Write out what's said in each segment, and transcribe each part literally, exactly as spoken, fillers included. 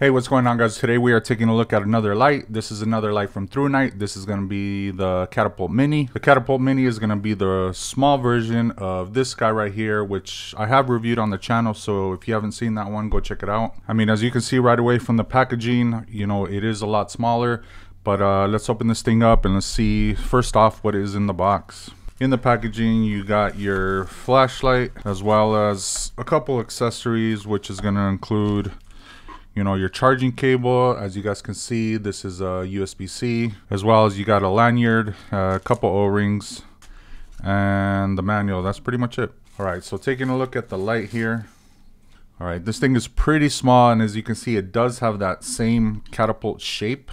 Hey, what's going on, guys? Today we are taking a look at another light. This is another light from ThruNite. This is going to be the Catapult Mini. The Catapult Mini is going to be the small version of this guy right here, which I have reviewed on the channel, so if you haven't seen that one, go check it out. I mean, as you can see right away from the packaging, you know, it is a lot smaller, but uh, let's open this thing up and let's see first off what is in the box. In the packaging, you got your flashlight as well as a couple accessories, which is going to include, you know, your charging cable. As you guys can see, this is a U S B C, as well as you got a lanyard, a couple O-rings, and the manual. That's pretty much it. All right, so taking a look at the light here. All right, this thing is pretty small, and as you can see, it does have that same catapult shape.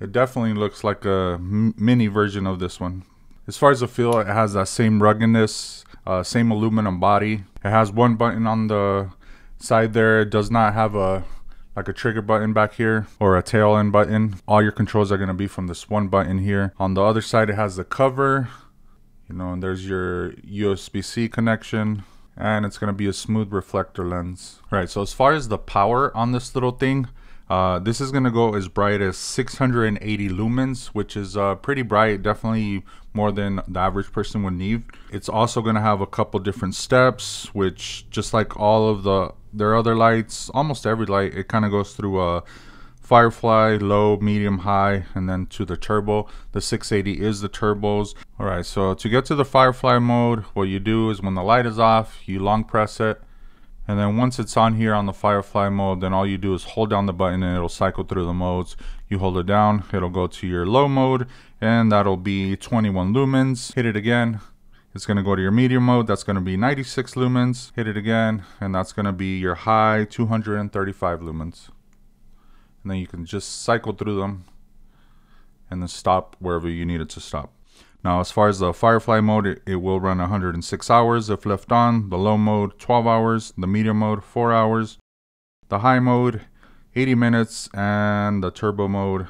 It definitely looks like a mini version of this one. As far as the feel, it has that same ruggedness, uh, same aluminum body. It has one button on the side there. It does not have a like a trigger button back here or a tail end button. All your controls are going to be from this one button here. On the other side, it has the cover, you know, and there's your U S B C connection, and it's going to be a smooth reflector lens. All right, so as far as the power on this little thing, uh this is going to go as bright as six hundred eighty lumens, which is uh pretty bright, definitely more than the average person would need. It's also going to have a couple different steps, which, just like all of the their other lights, almost every light, it kind of goes through a firefly, low, medium, high, and then to the turbo. The six eighty is the turbos. All right, so to get to the firefly mode, what you do is when the light is off, you long press it, and then once it's on here on the firefly mode, then all you do is hold down the button and it'll cycle through the modes. You hold it down, it'll go to your low mode, and that'll be twenty-one lumens. Hit it again, it's going to go to your medium mode. That's going to be ninety-six lumens. Hit it again, and that's going to be your high, two hundred thirty-five lumens. And then you can just cycle through them and then stop wherever you need it to stop. Now, as far as the firefly mode, it, it will run one hundred six hours if left on. The low mode, twelve hours. The medium mode, four hours. The high mode, eighty minutes. And the turbo mode,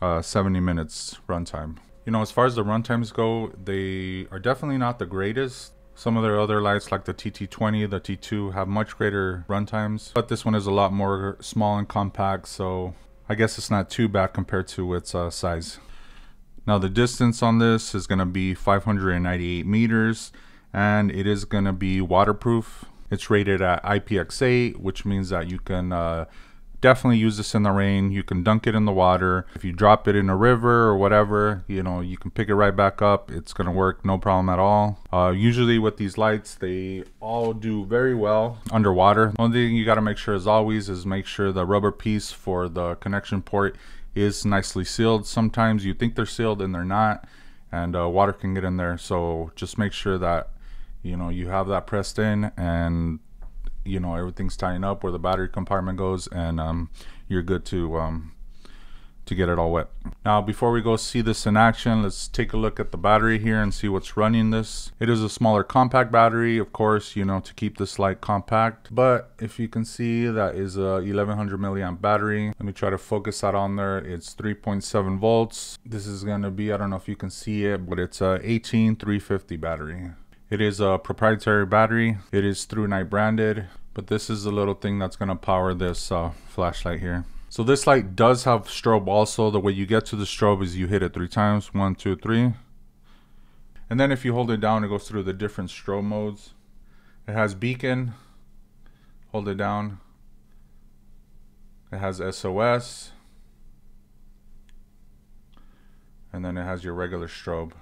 uh, seventy minutes runtime. You know, as far as the runtimes go, they are definitely not the greatest. Some of their other lights, like the T T twenty, the T two, have much greater runtimes. But this one is a lot more small and compact, so I guess it's not too bad compared to its uh, size. Now, the distance on this is going to be five hundred ninety-eight meters, and it is going to be waterproof. It's rated at I P X eight, which means that you can uh, definitely use this in the rain. You can dunk it in the water. If you drop it in a river or whatever, you know, you can pick it right back up. It's going to work no problem at all. Uh, usually with these lights, they all do very well underwater. The only thing you got to make sure, as always, is make sure the rubber piece for the connection port is nicely sealed. Sometimes you think they're sealed and they're not, and uh, water can get in there, so just make sure that, you know, you have that pressed in and, you know, everything's tying up where the battery compartment goes, and um, you're good to um, to get it all wet. Now, before we go see this in action, let's take a look at the battery here and see what's running this. It is a smaller compact battery, of course, you know, to keep this light compact, but if you can see, that is a eleven hundred milliamp battery. Let me try to focus that on there. It's three point seven volts. This is going to be, I don't know if you can see it, but it's a eighteen three fifty battery. It is a proprietary battery. It is ThruNite branded, but this is the little thing that's going to power this uh, flashlight here. So this light does have strobe also. The way you get to the strobe is you hit it three times. One, two, three. And then if you hold it down, it goes through the different strobe modes. It has beacon. Hold it down. It has S O S. And then it has your regular strobe.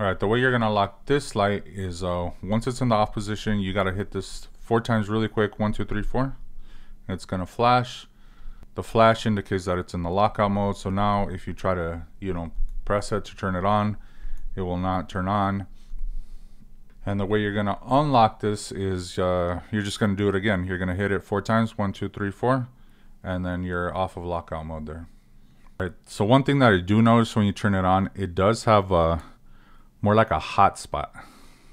All right, the way you're gonna lock this light is uh, once it's in the off position, you gotta hit this four times really quick. One, two, three, four. It's gonna flash. The flash indicates that it's in the lockout mode. So now if you try to, you know, press it to turn it on, it will not turn on. And the way you're gonna unlock this is uh, you're just gonna do it again. You're gonna hit it four times, one, two, three, four, and then you're off of lockout mode there. All right, so one thing that I do notice when you turn it on, it does have a, more like a hot spot.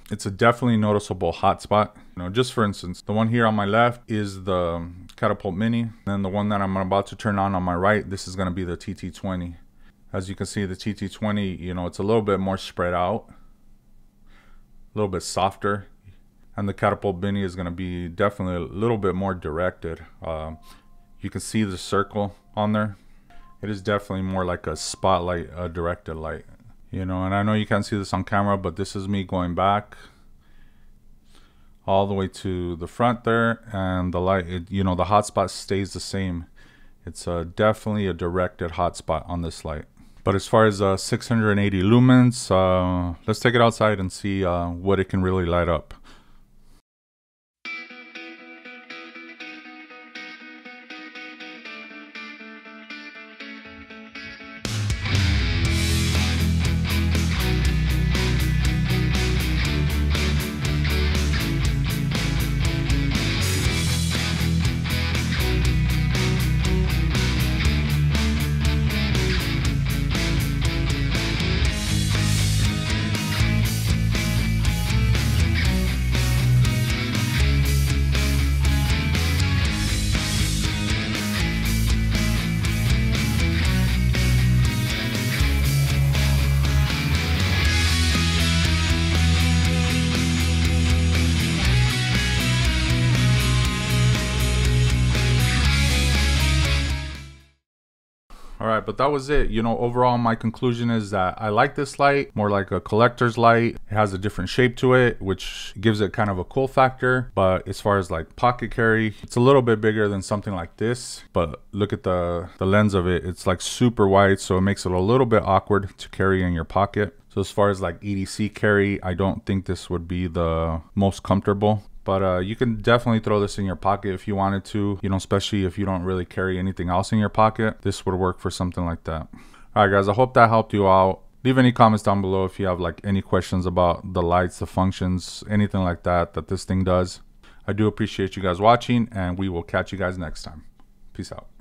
It's a definitely noticeable hotspot. You know, just for instance, the one here on my left is the Catapult Mini. Then the one that I'm about to turn on on my right, this is going to be the T T twenty. As you can see, the T T twenty, you know, it's a little bit more spread out, a little bit softer. and the Catapult mini is going to be definitely a little bit more directed. Um, you can see the circle on there. It is definitely more like a spotlight, a directed light, you know. And I know you can't see this on camera, but this is me going back all the way to the front there, and the light, it, you know, the hotspot stays the same. It's uh, definitely a directed hotspot on this light. But as far as uh, six hundred eighty lumens, uh, let's take it outside and see uh, what it can really light up. All right, but that was it. You know, overall, my conclusion is that I like this light, more like a collector's light. It has a different shape to it, which gives it kind of a cool factor. But as far as like pocket carry, it's a little bit bigger than something like this. But look at the, the lens of it. It's like super wide, so it makes it a little bit awkward to carry in your pocket. So as far as like E D C carry, I don't think this would be the most comfortable. But uh, you can definitely throw this in your pocket if you wanted to, you know, especially if you don't really carry anything else in your pocket. This would work for something like that. All right, guys, I hope that helped you out. Leave any comments down below if you have like any questions about the lights, the functions, anything like that, that this thing does. I do appreciate you guys watching, and we will catch you guys next time. Peace out.